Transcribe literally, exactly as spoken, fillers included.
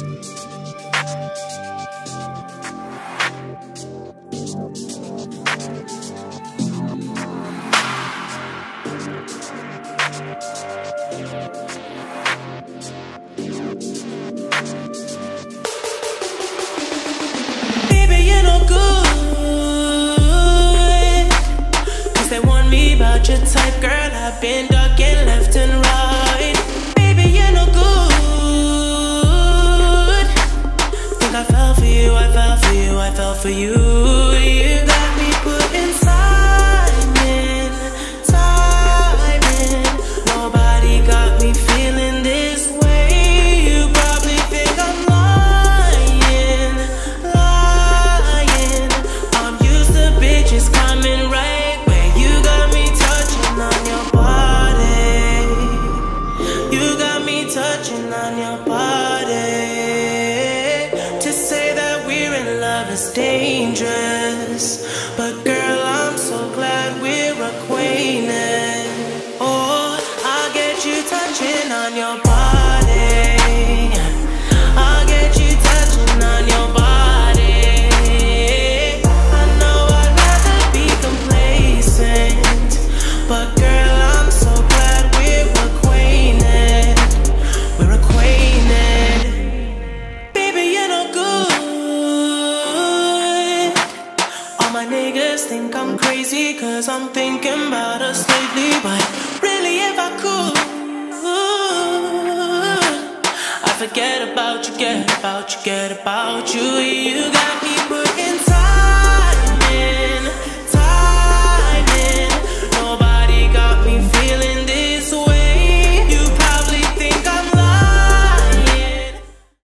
Your type, girl, I've been ducking left and right. Baby, you're no good. Think I fell for you, I fell for you, I fell for you. You got me putting time in, time in. Nobody got me feeling this way. You probably think I'm lying, lying. I'm used to bitches coming right. Touching on your body. To say that we're in love is dangerous, but girl, I'm so glad we're acquainted. Oh, I'll get you touching on your body. I'll get you touching on your body. I know I'd rather be complacent, but girl, I'm so glad we're acquainted. We're acquainted. Baby, you're no good. All my niggas think I'm crazy, cause I'm thinking about us lately. But really, if I could, I forget about you, get about you, get about you. You got me put in.